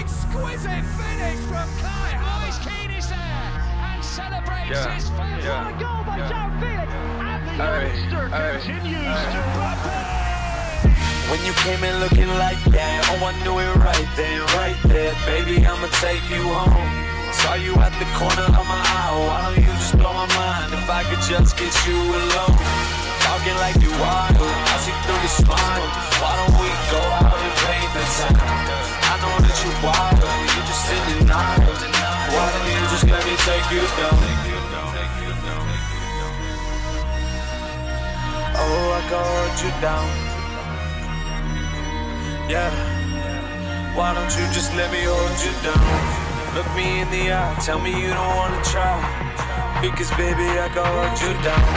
Exquisite finish from Kai Havertz. Kane is there and celebrates his first. What a goal by João Felix. And the youngster continues to play. When you came in looking like that, oh, I knew it right then, right there. Baby, I'ma take you home. Saw you at the corner of my eye. Why don't you just blow my mind? If I could just get you alone. Talking like you are, I see through your smile. Why don't we go out and pay the time? I know that you're wild, you're just in denial. Why don't you just let me take you down? Oh, I can hold you down. Yeah. Why don't you just let me hold you down? Look me in the eye, tell me you don't wanna try. Because baby, I can hold you down.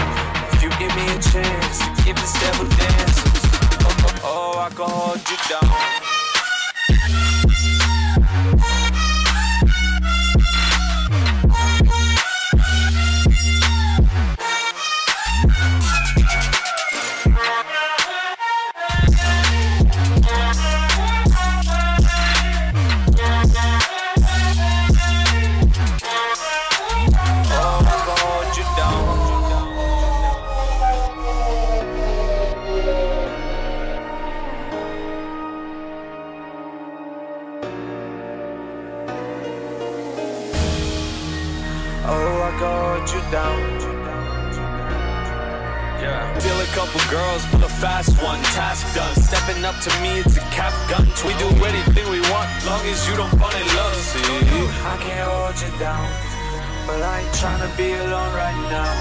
If you give me a chance, you give this devil dance. Oh, I can hold you down. Oh, I got you down. Yeah. Deal a couple girls, but a fast one. Task done. Stepping up to me, it's a cap gun. We do anything we want, long as you don't fall in love. See, I can't hold you down, but I ain't trying to be alone right now.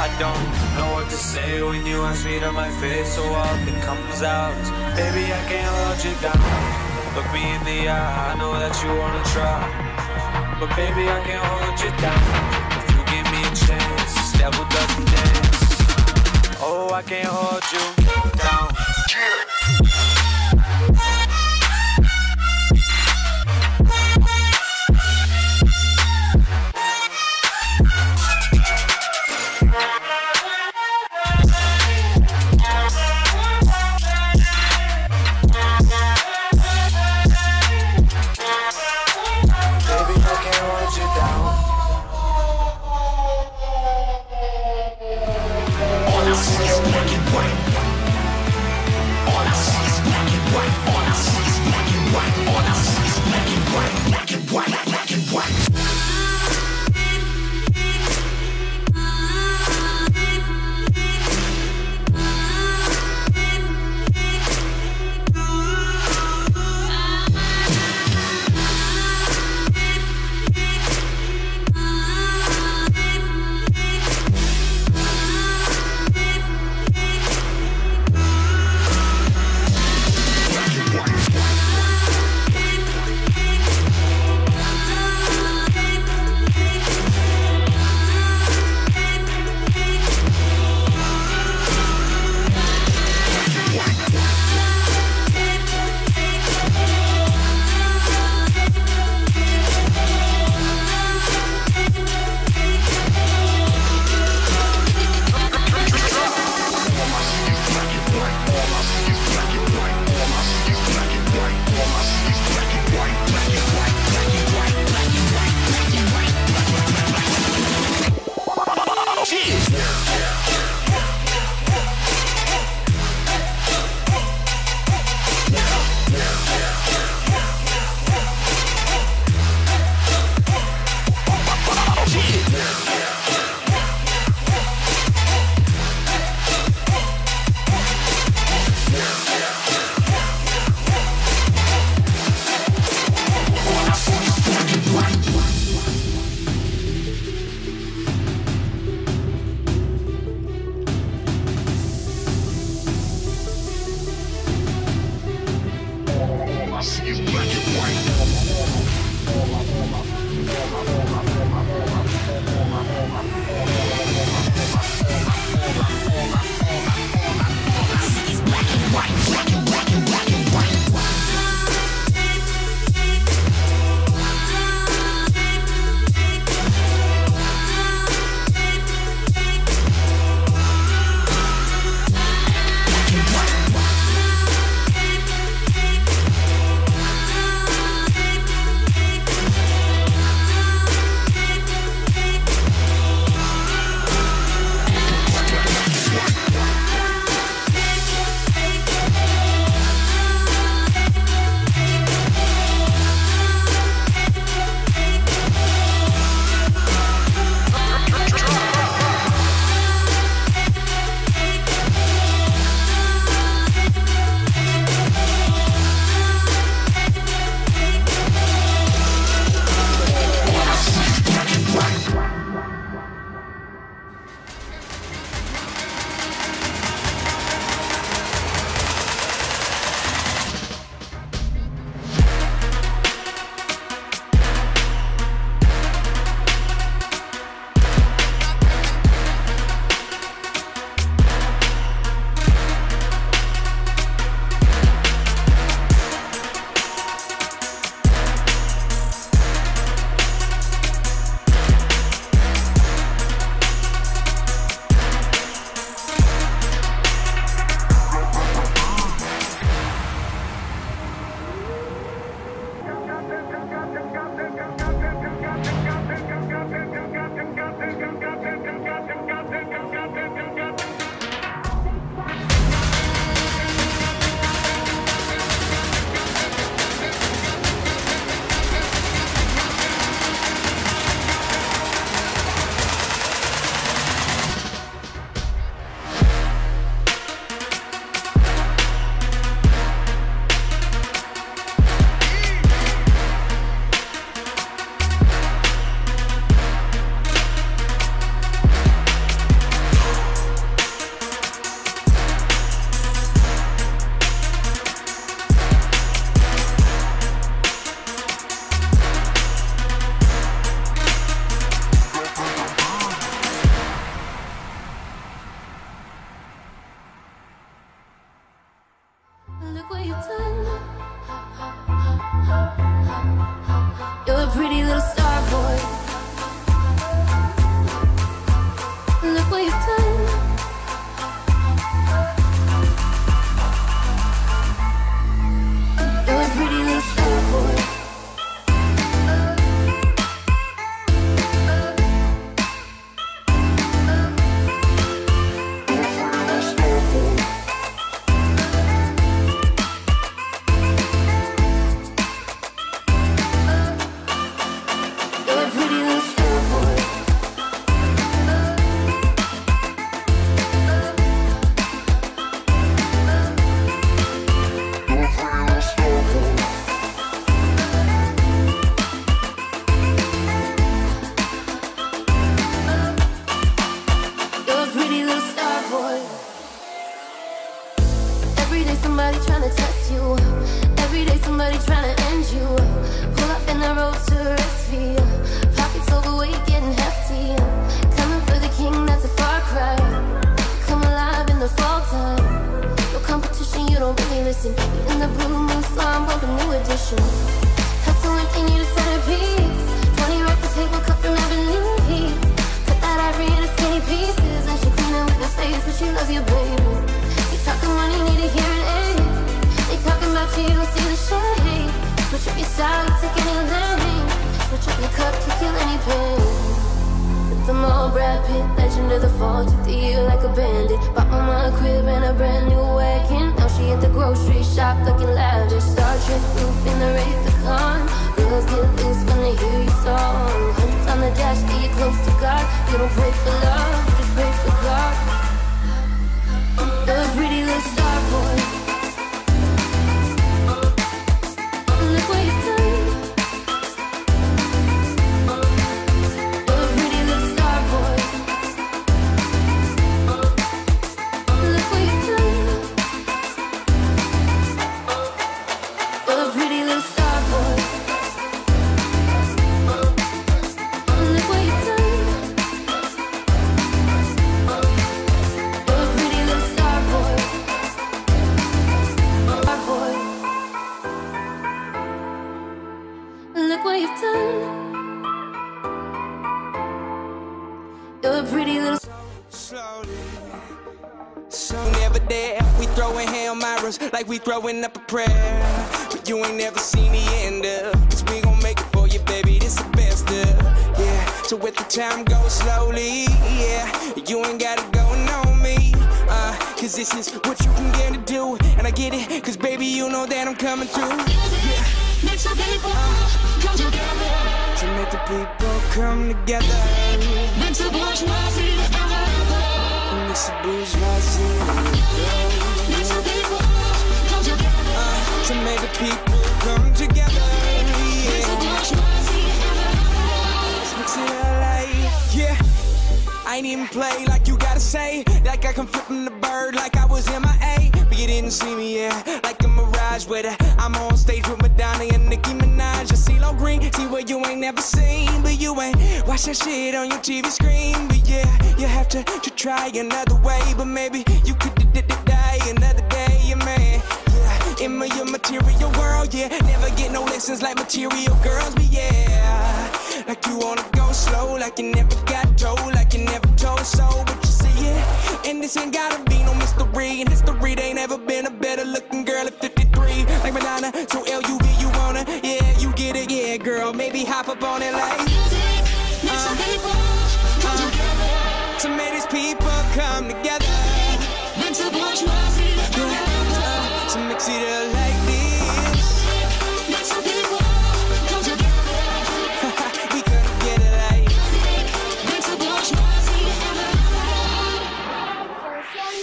I don't know what to say when you ask me to my face, so all that comes out. Baby, I can't hold you down. Look me in the eye, I know that you wanna try. But baby, I can't hold you down. If you give me a chance, this devil doesn't dance. Oh, I can't hold you down. All I see is black and white. under the fall, took the year like a bandit. Bought mama a crib and a brand new wagon. Now she at the grocery shop looking lavish. Star Trek roof in the Wraith-a-Con. Girls get loose when they hear your song. Hunts on the dash, get you close to God. You don't break for love, you just break for God. The pretty little star boy. Like we throwing up a prayer, but you ain't never seen the end of. Cause we gon' make it for you, baby, this the best of. Yeah, so with the time go slowly, yeah. You ain't gotta go and know me, cause this is what you can get to do. And I get it, cause baby, you know that I'm coming through. Yeah, make some people come together. To make the people come together. Make the bourgeoisie together. Make the bourgeoisie together. To make the people come together, yeah. Yeah, I ain't even play like you gotta say. Like I come flipping the bird like I was MIA. But you didn't see me, yeah, like a mirage. With her, I'm on stage with Madonna and Nicki Minaj. I see CeeLo Green, see what you ain't never seen. But you ain't watch that shit on your TV screen. But yeah, you have to try another way. But maybe you could die another day, yeah, man. In my material world, yeah. Never get no lessons like material girls, but yeah. Like you wanna go slow, like you never got told, like you never told so. But you see, yeah. And this ain't gotta be no mystery. In history, they ain't never been a better looking girl at 53. Like Madonna, so L-U-V, you wanna, yeah, you get it, yeah, girl. Maybe hop up on it like music, make some people come together. To make these people come together. Make the bourgeoisie together. To mix it up like this. Make some people come together. We gonna get it like make the bourgeoisie together.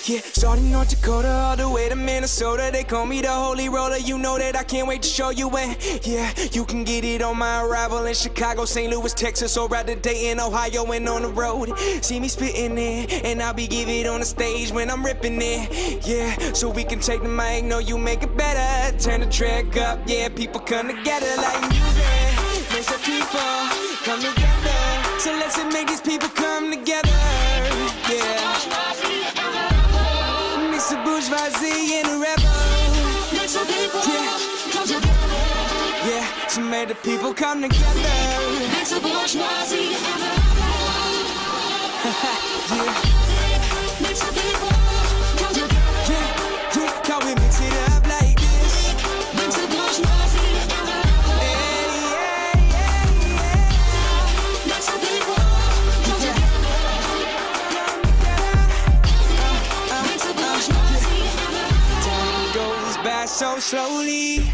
Yeah, starting North Dakota all the way to Minnesota. They call me the Holy Roller. You know that I can't wait to show you. And yeah, you can get it on my arrival in Chicago, St. Louis, Texas, or out to Dayton, Ohio, and on the road. See me spitting it, and I'll be giving it on the stage when I'm ripping it. Yeah, so we can take the mic, know you make it better. Turn the track up, yeah, people come together like music. Makes the people come together. So let's make these people come together. Yeah, mix the bourgeoisie and the rebel. Make some people come together. Yeah, to make the people come together. Make the bourgeoisie together. Yeah. Make some people come together. Yeah, yeah, can we mix it up like this? Make the bourgeoisie together. Yeah, yeah, yeah, yeah. Make some people come together. Make the bourgeoisie together. Time goes by so slowly.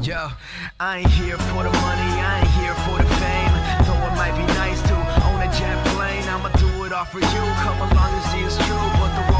Yo, I ain't here for the money, I ain't here for the fame. Though it might be nice to own a jet plane, I'ma do it all for you. Come along and see it's true, but the